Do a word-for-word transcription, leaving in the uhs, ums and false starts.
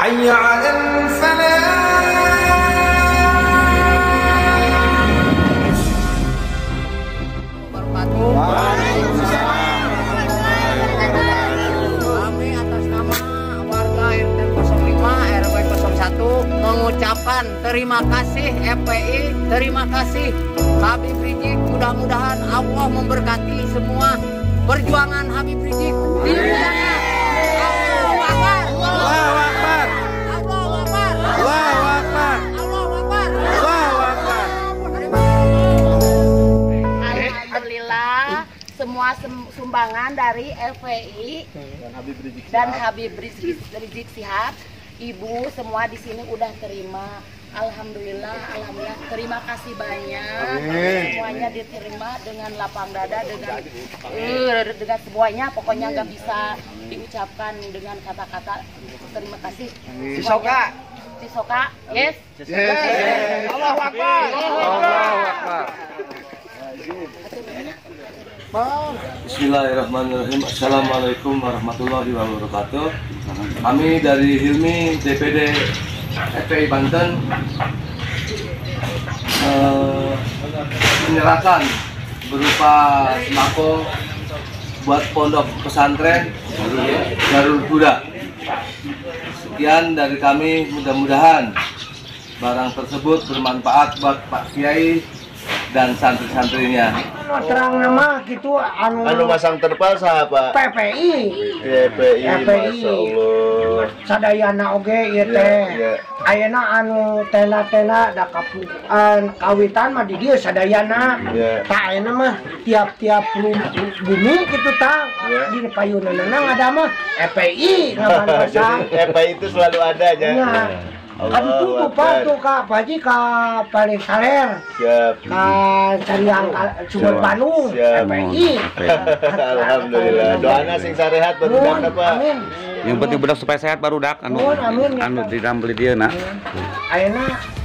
hayya 'alal falah. Mengucapkan terima kasih F P I, terima kasih Habib Rizieq. Mudah-mudahan Allah memberkati semua perjuangan Habib Rizieq. Alhamdulillah, semua sumbangan dari F P I dan Habib Rizieq, dan Habib Rizieq, Rizieq Syihab. Ibu semua di sini udah terima, alhamdulillah, alhamdulillah, terima kasih banyak, semuanya diterima dengan lapang dada, dengan uh, dengan semuanya, pokoknya nggak bisa diucapkan dengan kata-kata terima kasih. Sisoka, sisoka, yes, Allahu Akbar, Allahu Akbar. Bismillahirrahmanirrahim. Assalamualaikum warahmatullahi wabarakatuh. Kami dari Hilmi D P D F P I Banten eh, menyerahkan berupa sembako buat pondok pesantren Darul Muda. Sekian dari kami, mudah-mudahan barang tersebut bermanfaat buat Pak Kiai dan santri-santrinya. Terang nama gitu anu anu masang terpal sahabat P P I P P I masyaallah sadayana oge ieu teh ayeuna anu tena-tena da kapuan kawitan mah di dieu sadayana ta ayeuna mah tiap-tiap bumi kitu tang di payunanna ngada mah P P I ngamasang P P I itu selalu ada nya. Aduh tuh bapak tuh kak Paji kak paling saler kak cariang sumber Bandung F P I. Alhamdulillah doanya sing sarehat baru dak apa yang penting budak supaya sehat baru dak anu anu didam beli dia nak ayana.